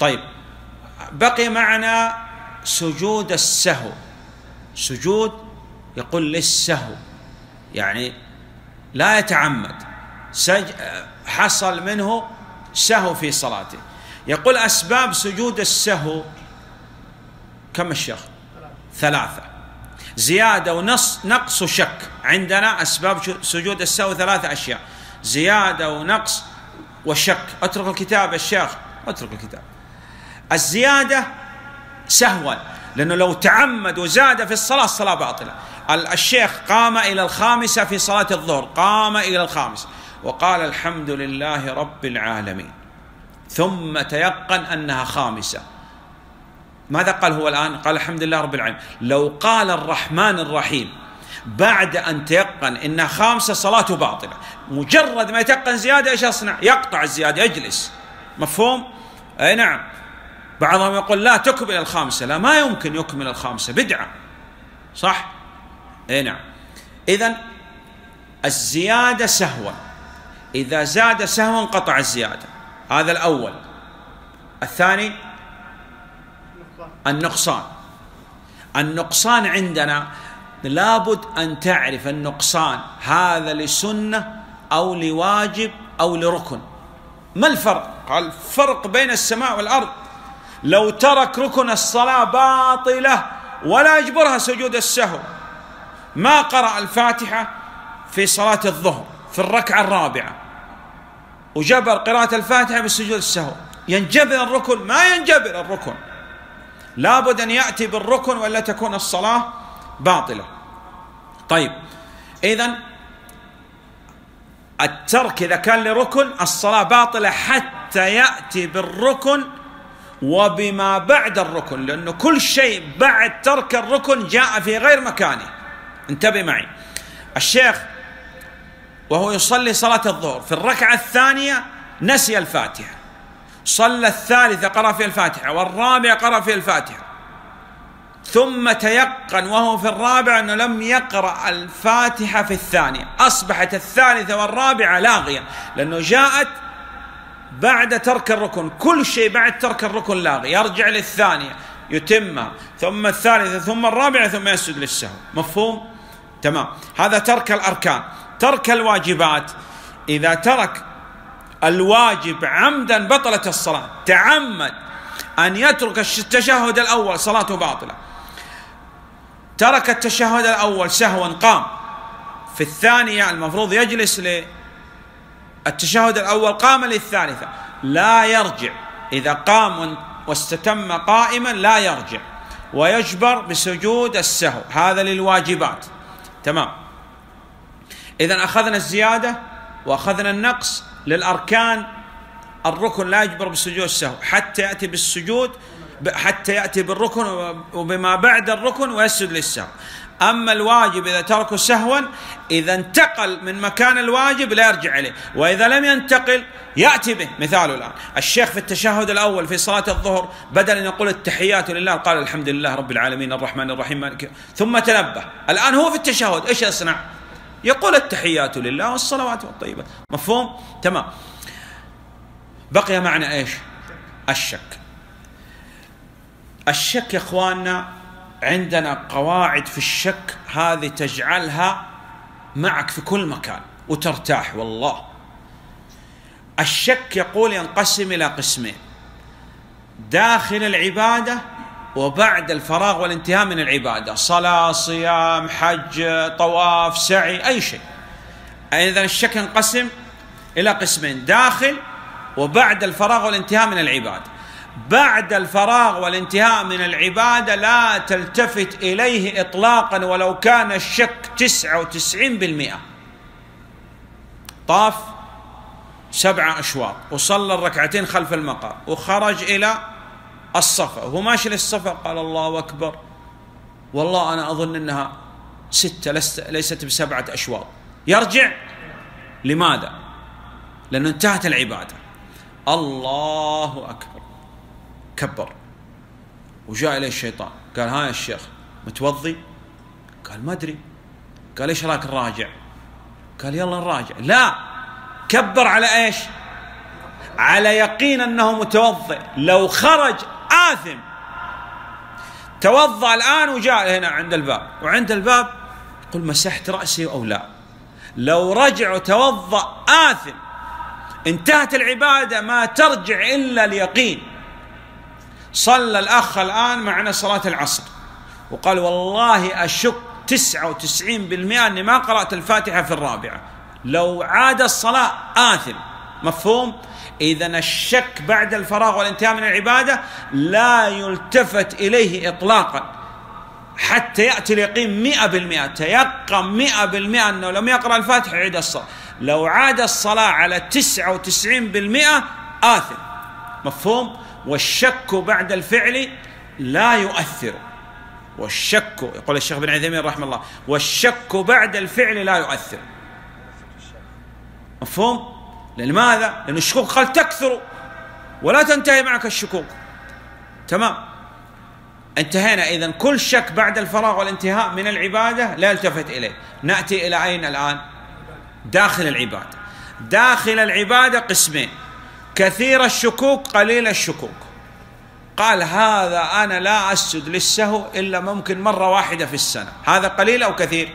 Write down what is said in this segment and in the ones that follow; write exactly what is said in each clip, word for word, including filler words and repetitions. طيب، بقي معنا سجود السهو. سجود يقول للسهو يعني لا يتعمد، حصل منه سهو في صلاته. يقول أسباب سجود السهو كم الشيخ؟ ثلاثة، زيادة ونقص نقص وشك. عندنا أسباب سجود السهو ثلاثة أشياء، زيادة ونقص وشك. اترك الكتاب يا شيخ، اترك الكتاب. الزيادة سهوا، لأنه لو تعمد وزاد في الصلاة الصلاة باطلة. الشيخ قام إلى الخامسة في صلاة الظهر، قام إلى الخامسة وقال الحمد لله رب العالمين، ثم تيقن أنها خامسة. ماذا قال هو الآن؟ قال الحمد لله رب العالمين. لو قال الرحمن الرحيم بعد أن تيقن إنها خامسة صلاته باطلة. مجرد ما يتيقن زيادة إيش يصنع؟ يقطع الزيادة، يجلس. مفهوم؟ أي نعم. بعضهم يقول لا تكمل الخامسة، لا ما يمكن يكمل الخامسة، بدعة، صح؟ أي نعم. إذن الزيادة سهوا، إذا زاد سهوا انقطع الزيادة، هذا الأول. الثاني النقصان. النقصان عندنا لابد أن تعرف النقصان هذا لسنة أو لواجب أو لركن. ما الفرق؟ قال الفرق بين السماء والأرض. لو ترك ركن الصلاة باطلة ولا يجبرها سجود السهو، ما قرأ الفاتحة في صلاة الظهر في الركعة الرابعة وجبر قراءة الفاتحة بالسجود السهو، ينجبر الركن؟ ما ينجبر الركن، لابد أن يأتي بالركن ولا تكون الصلاة باطلة. طيب، إذن الترك إذا كان لركن الصلاة باطلة حتى يأتي بالركن وبما بعد الركن، لأنه كل شيء بعد ترك الركن جاء في غير مكانه. انتبه معي، الشيخ وهو يصلي صلاة الظهر في الركعة الثانية نسي الفاتحة، صلى الثالثة قرأ فيها الفاتحة، والرابعة قرأ فيها الفاتحة، ثم تيقن وهو في الرابعة أنه لم يقرأ الفاتحة في الثانية، أصبحت الثالثة والرابعة لاغية، لأنه جاءت بعد ترك الركن. كل شيء بعد ترك الركن لاغي، يرجع للثانية يتمها، ثم الثالثة، ثم الرابعة، ثم يسجد للسهو. مفهوم؟ تمام. هذا ترك الأركان. ترك الواجبات، إذا ترك الواجب عمدا بطلت الصلاة، تعمد أن يترك التشهد الأول صلاته باطلة. ترك التشهد الأول سهوا، قام في الثانية المفروض يجلس للتشهد الأول، قام للثالثة، لا يرجع. إذا قام واستتم قائما لا يرجع، ويجبر بسجود السهو. هذا للواجبات. تمام. إذن أخذنا الزيادة وأخذنا النقص. للأركان الركن لا يجبر بسجود السهو حتى يأتي بالسجود، حتى يأتي بالركن وبما بعد الركن ويسجد للسهو. أما الواجب إذا تركه سهوا، إذا انتقل من مكان الواجب لا يرجع إليه، وإذا لم ينتقل يأتي به. مثاله الآن الشيخ في التشهد الأول في صلاة الظهر، بدل أن يقول التحيات لله قال الحمد لله رب العالمين الرحمن الرحيم، ثم تنبه. الآن هو في التشهد إيش يصنع؟ يقول التحيات لله والصلوات والطيبات. مفهوم؟ تمام. بقي معنا إيش؟ الشك. الشك يا إخواننا عندنا قواعد في الشك، هذه تجعلها معك في كل مكان وترتاح والله. الشك يقول ينقسم إلى قسمين، داخل العبادة وبعد الفراغ والانتهاء من العبادة، صلاة، صيام، حج، طواف، سعي، أي شيء. إذن الشك ينقسم إلى قسمين، داخل وبعد الفراغ والانتهاء من العبادة. بعد الفراغ والانتهاء من العبادة لا تلتفت إليه إطلاقا ولو كان الشك تسعة وتسعين بالمئة. طاف سبعة أشواط وصلى الركعتين خلف المقام وخرج إلى الصفا وهو ماشي للصفا قال الله أكبر، والله أنا أظن أنها ستة ليست بسبعة أشواط. يرجع. لماذا؟ لأنه انتهت العبادة. الله أكبر، كبر، وجاء إليه الشيطان قال ها يا الشيخ متوضي؟ قال ما أدري. قال إيش راك نراجع؟ قال يلا نراجع. لا، كبر على إيش؟ على يقين أنه متوضئ، لو خرج آثم. توضأ الآن وجاء هنا عند الباب، وعند الباب قل مسحت رأسي أو لا، لو رجع وتوضأ آثم انتهت العبادة، ما ترجع إلا اليقين. صلى الأخ الآن معنا صلاة العصر وقال والله أشك تسعة وتسعين بالمئة أني ما قرأت الفاتحة في الرابعة، لو عاد الصلاة آثم. مفهوم؟ إذن الشك بعد الفراغ والانتهاء من العبادة لا يلتفت إليه إطلاقا حتى يأتي اليقين مئة بالمئة، تيقن مئة بالمئة أنه لم يقرأ الفاتحة عيد الصلاة، لو عاد الصلاة على تسعة وتسعين بالمئة آثم. مفهوم؟ والشك بعد الفعل لا يؤثر، والشك يقول الشيخ بن عثيمين رحمه الله والشك بعد الفعل لا يؤثر. مفهوم؟ لماذا؟ لأن الشكوك قد تكثر ولا تنتهي معك الشكوك. تمام، انتهينا. إذن كل شك بعد الفراغ والانتهاء من العبادة لا يلتفت إليه. نأتي إلى أين الآن؟ داخل العبادة. داخل العبادة قسمين: كثير الشكوك، قليل الشكوك. قال هذا أنا لا أسجد للسهو إلا ممكن مرة واحدة في السنة، هذا قليل أو كثير؟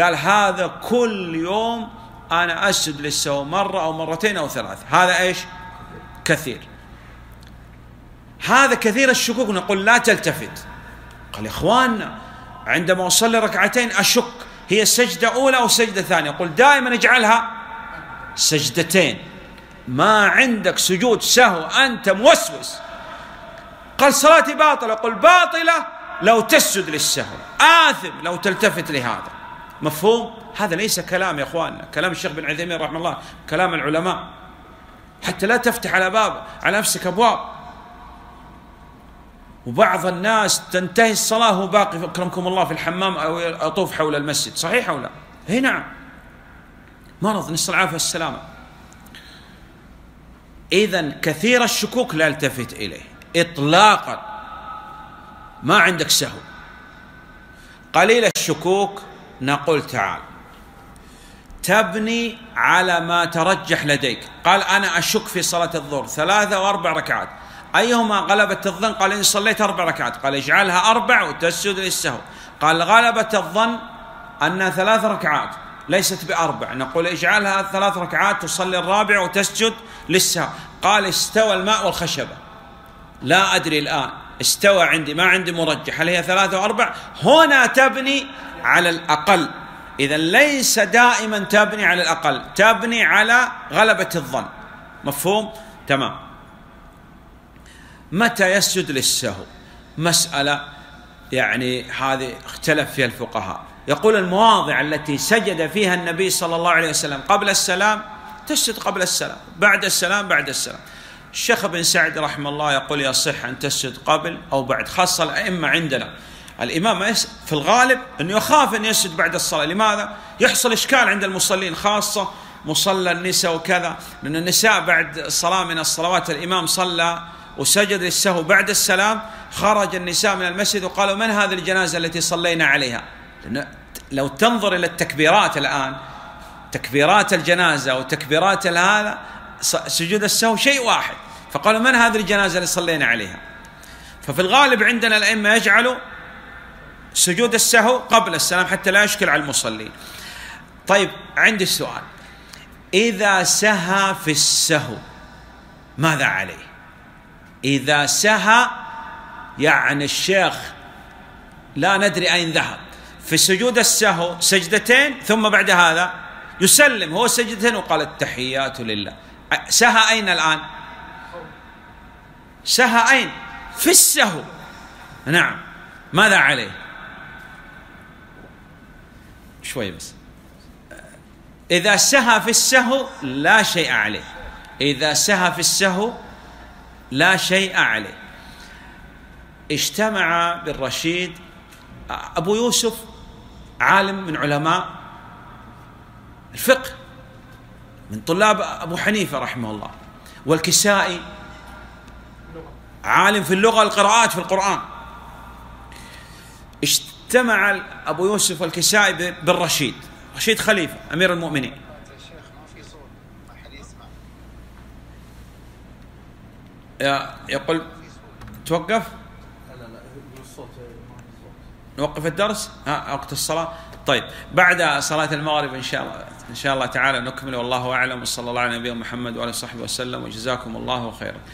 قال هذا كل يوم أنا أسجد للسهو مرة أو مرتين أو ثلاث، هذا إيش؟ كثير. هذا كثير الشكوك، نقول لا تلتفت. قال يا إخواننا عندما أصلي ركعتين أشك هي سجدة أولى أو سجدة ثانية، قل دائما اجعلها سجدتين، ما عندك سجود سهو أنت موسوس. قال صلاتي باطلة، قل باطلة لو تسجد للسهو، آثم لو تلتفت لهذا. مفهوم؟ هذا ليس كلام يا إخواننا، كلام الشيخ بن عثيمين رحمه الله، كلام العلماء، حتى لا تفتح على باب على نفسك أبواب. وبعض الناس تنتهي الصلاة هو باقي أكرمكم الله في الحمام أو يطوف حول المسجد، صحيح أو لا؟ إي نعم، مرض، نسأل العافية والسلامة. إذن كثير الشكوك لا التفت إليه إطلاقا، ما عندك سهو. قليل الشكوك نقول تعال تبني على ما ترجح لديك. قال أنا أشك في صلاة الظهر ثلاثة وأربع ركعات، أيهما غلبت الظن؟ قال إن صليت أربع ركعات. قال اجعلها أربع وتسجد للسهو. قال غلبت الظن أنها ثلاث ركعات ليست بأربع، نقول اجعلها ثلاث ركعات تصلي الرابع وتسجد للسهو. قال استوى الماء والخشبة، لا أدري الآن، استوى عندي، ما عندي مرجح، هل هي ثلاثة وأربع؟ هنا تبني على الأقل. إذا ليس دائما تبني على الأقل، تبني على غلبة الظن. مفهوم؟ تمام. متى يسجد للسهو؟ مسألة يعني هذه اختلف فيها الفقهاء. يقول المواضع التي سجد فيها النبي صلى الله عليه وسلم قبل السلام تسجد قبل السلام، بعد السلام بعد السلام. الشيخ ابن سعد رحمه الله يقول يصح أن تسجد قبل أو بعد، خاصة الأئمة عندنا. الإمام في الغالب أنه يخاف أن يسجد بعد الصلاة. لماذا؟ يحصل إشكال عند المصلين، خاصة مصلى النساء وكذا، لأن النساء بعد صلاة من الصلوات الإمام صلى وسجد للسهو بعد السلام، خرج النساء من المسجد وقالوا من هذه الجنازة التي صلينا عليها؟ لأن لو تنظر إلى التكبيرات الآن، تكبيرات الجنازة وتكبيرات هذا سجود السهو شيء واحد، فقالوا من هذه الجنازة اللي صلينا عليها؟ ففي الغالب عندنا الأئمة يجعلوا سجود السهو قبل السلام حتى لا يشكل على المصلين. طيب عندي سؤال: إذا سهى في السهو ماذا عليه؟ إذا سهى يعني الشيخ لا ندري أين ذهب، في سجود السهو سجدتين ثم بعد هذا يسلم، هو سجدتين وقال التحيات لله، سهى أين الآن؟ سهى أين؟ في السهو. نعم، ماذا عليه؟ شوي بس. إذا سهى في السهو لا شيء عليه، إذا سهى في السهو لا شيء عليه. اجتمع بالرشيد أبو يوسف، عالم من علماء الفقه من طلاب أبو حنيفة رحمه الله، والكسائي عالم في اللغة والقراءات في القرآن. اجتمع أبو يوسف والكسائي بالرشيد، رشيد خليفة أمير المؤمنين. يقول توقف؟ لا لا الصوت نوقف الدرس؟ ها وقت الصلاة؟ طيب بعد صلاة المغرب إن شاء الله إن شاء الله تعالى نكمل والله أعلم، وصلى الله على نبينا محمد وعلى آله وصحبه وسلم، وجزاكم الله خيرا.